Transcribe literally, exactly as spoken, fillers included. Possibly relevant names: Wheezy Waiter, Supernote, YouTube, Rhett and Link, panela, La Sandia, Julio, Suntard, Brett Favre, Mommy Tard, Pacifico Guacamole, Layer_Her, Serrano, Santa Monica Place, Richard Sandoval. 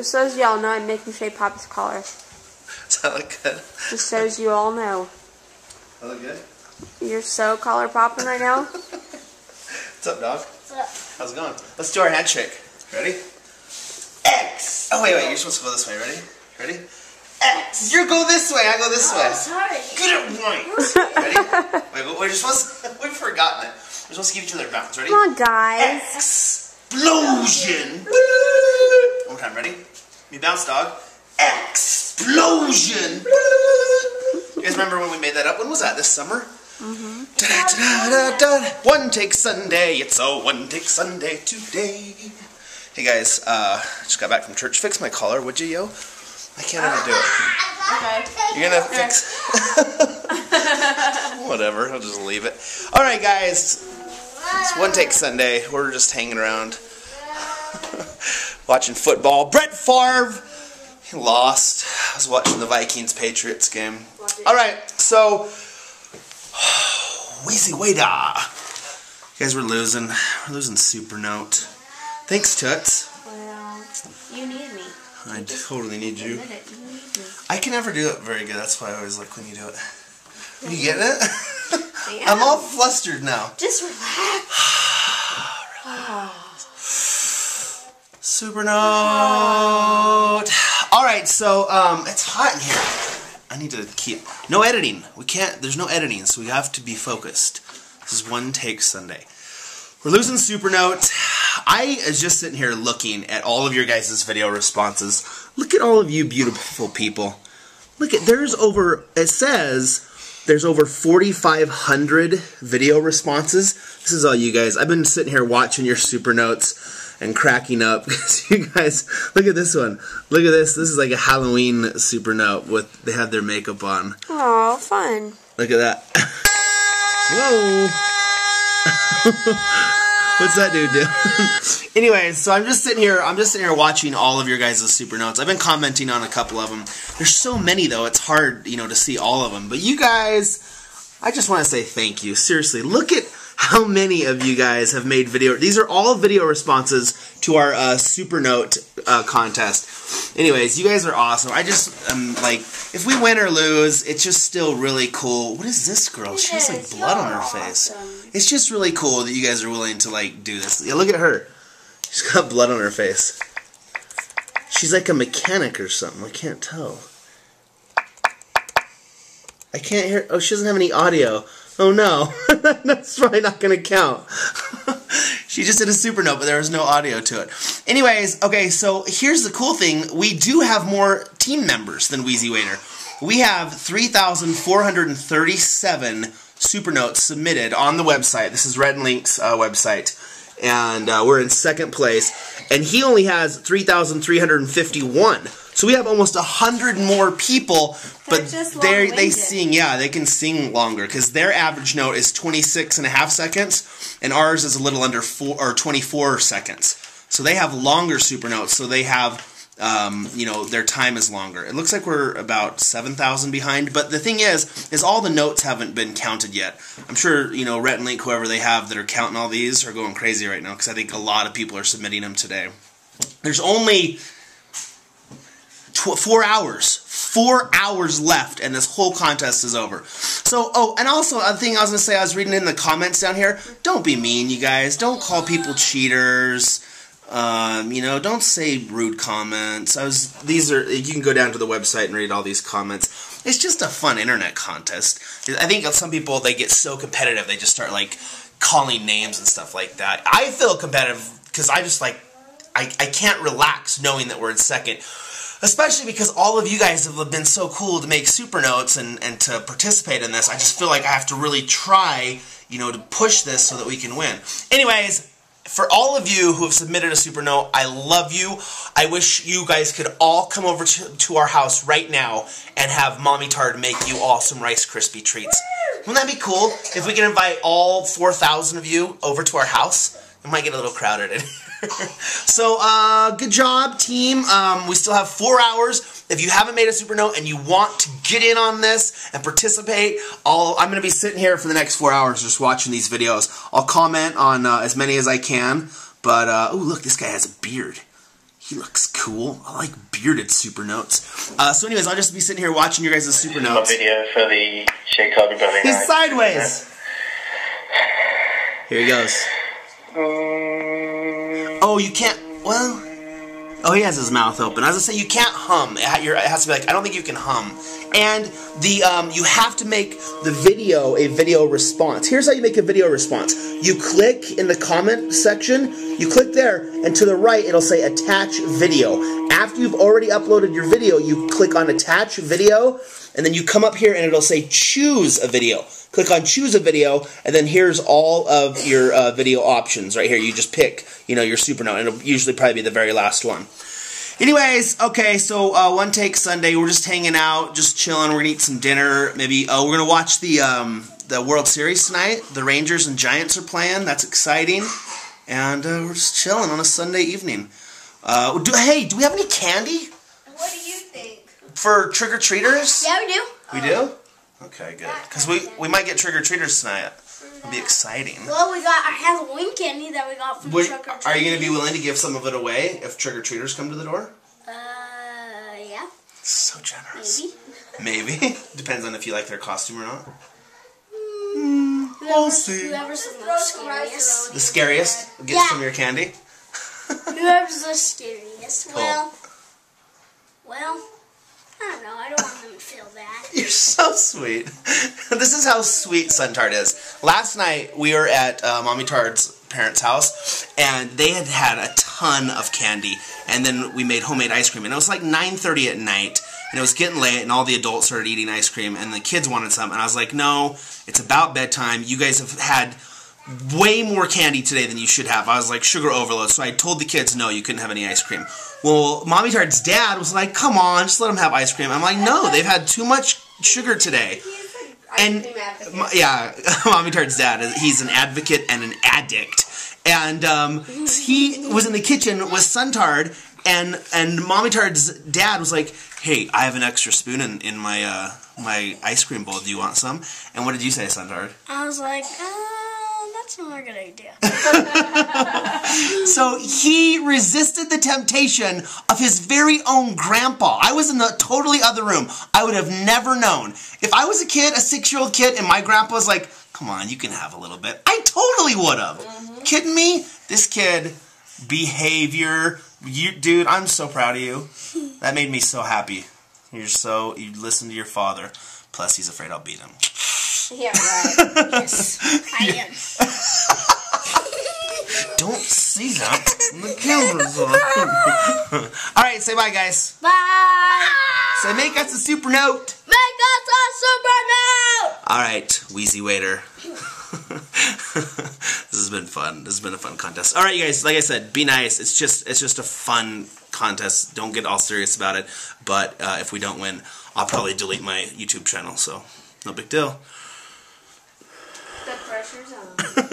Just so y'all know, I'm making shape Poppy's collar. Does that look good? Just so you all know. I look good? You're so collar popping right now. What's up, dog? What's up? How's it going? Let's do our handshake. Ready? X! Oh, wait, wait, you're supposed to go this way. Ready? Ready? X! You go this way, I go this oh, way. Sorry. Good point. Ready? Wait, but we're just supposed to, we've forgotten it. We're supposed to give each other a bounce. Ready? Come on, guys. Explosion! One more time, ready? You bounce, dog. Explosion! You guys remember when we made that up? When was that? This summer? Mm-hmm. Da-da-da-da-da-da. One take Sunday, it's a one take Sunday today. Hey guys, uh, just got back from church. Fix my collar, would you, yo? I can't even do it. Okay. You're gonna fix. Whatever, I'll just leave it. All right, guys, it's one take Sunday. We're just hanging around, watching football. Brett Favre, he lost. I was watching the Vikings Patriots game. All right, so. Wheezy Waiter. You guys, we're losing. We're losing Supernote. Thanks, Toots. Well, you need me. I totally need you. You need me. I can never do it very good. That's why I always like when you do it. You getting it? I'm all flustered now. Just relax. Relax. Supernote. All right, so um, it's hot in here. I need to keep... No editing. We can't... There's no editing, so we have to be focused. This is One Take Sunday. We're losing Supernote. I is just sitting here looking at all of your guys' video responses. Look at all of you beautiful people. Look at... There's over... It says there's over forty-five hundred video responses. This is all you guys. I've been sitting here watching your Supernotes and cracking up because you guys... Look at this one. Look at this. This is like a Halloween Supernote with they have their makeup on. Aw, fun. Look at that. Whoa. What's that dude doing? Anyway, so I'm just sitting here. I'm just sitting here watching all of your guys' Supernotes. I've been commenting on a couple of them. There's so many though. It's hard, you know, to see all of them. But you guys, I just want to say thank you. Seriously, look at how many of you guys have made video... These are all video responses to our uh, Supernote uh, contest. Anyways, you guys are awesome. I just, um, like, if we win or lose, it's just still really cool. What is this girl? She has, like, blood on her face. It's just really cool that you guys are willing to, like, do this. Yeah, look at her. She's got blood on her face. She's like a mechanic or something. I can't tell. I can't hear... Oh, she doesn't have any audio. Oh no, that's probably not going to count. She just did a Supernote, but there was no audio to it. Anyways, okay, so here's the cool thing. We do have more team members than Wheezy Waiter. We have three thousand four hundred thirty-seven Supernotes submitted on the website. This is Rhett and Link's uh, website. And uh, we're in second place. And he only has three thousand three hundred fifty-one. So we have almost a hundred more people, but they they sing, yeah, they can sing longer because their average note is twenty-six and a half seconds, and ours is a little under four or twenty-four seconds. So they have longer Supernotes. So they have, um, you know, their time is longer. It looks like we're about seven thousand behind, but the thing is, is all the notes haven't been counted yet. I'm sure you know Rhett and Link, whoever they have that are counting all these, are going crazy right now because I think a lot of people are submitting them today. There's only Four hours, four hours left, and this whole contest is over. So, oh, and also, a thing I was gonna say, I was reading in the comments down here. Don't be mean, you guys. Don't call people cheaters. Um, you know, don't say rude comments. I was. These are. You can go down to the website and read all these comments. It's just a fun internet contest. I think some people they get so competitive they just start like calling names and stuff like that. I feel competitive because I just like I I can't relax knowing that we're in second. Especially because all of you guys have been so cool to make Supernotes and, and to participate in this. I just feel like I have to really try, you know, to push this so that we can win. Anyways, for all of you who have submitted a Supernote, I love you. I wish you guys could all come over to, to our house right now and have Mommy Tard make you all some Rice Krispie treats. Wouldn't that be cool if we could invite all four thousand of you over to our house? It might get a little crowded in here. So, uh, good job, team. Um, we still have four hours. If you haven't made a Supernote and you want to get in on this and participate, I'll, I'm going to be sitting here for the next four hours just watching these videos. I'll comment on uh, as many as I can. But, uh, oh, look, this guy has a beard. He looks cool. I like bearded Supernotes. Uh, so anyways, I'll just be sitting here watching your guys' Supernotes. This is my video for the Chicago Building. He's sideways. Here he goes. Oh, you can't, well, oh, he has his mouth open. I was going to say, you can't hum. It has to be like, I don't think you can hum. And the um, you have to make the video a video response. Here's how you make a video response. You click in the comment section, you click there, and to the right it'll say attach video. After you've already uploaded your video, you click on attach video, and then you come up here and it'll say choose a video. Click on choose a video, and then here's all of your uh, video options right here. You just pick, you know, your Supernote, and it'll usually probably be the very last one. Anyways, okay, so uh, One Take Sunday, we're just hanging out, just chilling. We're gonna eat some dinner, maybe. Oh, we're gonna watch the um, the World Series tonight. The Rangers and Giants are playing. That's exciting, and uh, we're just chilling on a Sunday evening. Uh, do hey, do we have any candy? What do you think for trick or treaters? Yeah, we do. We do. Okay, good. Because we, we might get trick-or-treaters tonight. It'll be exciting. Well, we got our Halloween candy that we got from trick-or-treaters. Are you going to be willing to give some of it away if trick-or-treaters come to the door? Uh, yeah. So generous. Maybe. Maybe. Depends on if you like their costume or not. Mm, whoever, we'll see. Whoever's the, the scariest. The scariest gets yeah. some of your candy? Whoever's the scariest. Cool. Well, well... I don't know. I don't want them to feel that. You're so sweet. This is how sweet Suntard is. Last night, we were at uh, Mommy Tard's parents' house, and they had had a ton of candy, and then we made homemade ice cream. And it was like nine thirty at night, and it was getting late, and all the adults started eating ice cream, and the kids wanted some. And I was like, no, it's about bedtime. You guys have had way more candy today than you should have. I was like, sugar overload. So I told the kids, no, you couldn't have any ice cream. Well, Mommy Tard's dad was like, come on, just let them have ice cream. I'm like, no, they've had too much sugar today. And yeah, Mommy Tard's dad, he's an advocate and an addict. And um, he was in the kitchen with Suntard, and and Mommy Tard's dad was like, hey, I have an extra spoon in, in my uh, my ice cream bowl. Do you want some? And what did you say, Suntard? I was like, oh. That's not a good idea. So he resisted the temptation of his very own grandpa. I was in the totally other room. I would have never known. If I was a kid, a six-year-old kid, and my grandpa was like, come on, you can have a little bit, I totally would have. Mm-hmm. Kidding me? This kid, behavior, you, dude, I'm so proud of you. That made me so happy. You're so, you listen to your father. Plus, he's afraid I'll beat him. Yeah, right. Yes, I am. Don't see that. The camera's off. All right, say bye, guys. Bye. Bye. So make us a Supernote. Make us a Supernote. All right, Wheezy Waiter. This has been fun. This has been a fun contest. All right, you guys. Like I said, be nice. It's just, it's just a fun contest. Don't get all serious about it. But uh, if we don't win, I'll probably delete my YouTube channel. So no big deal. The pressure's on.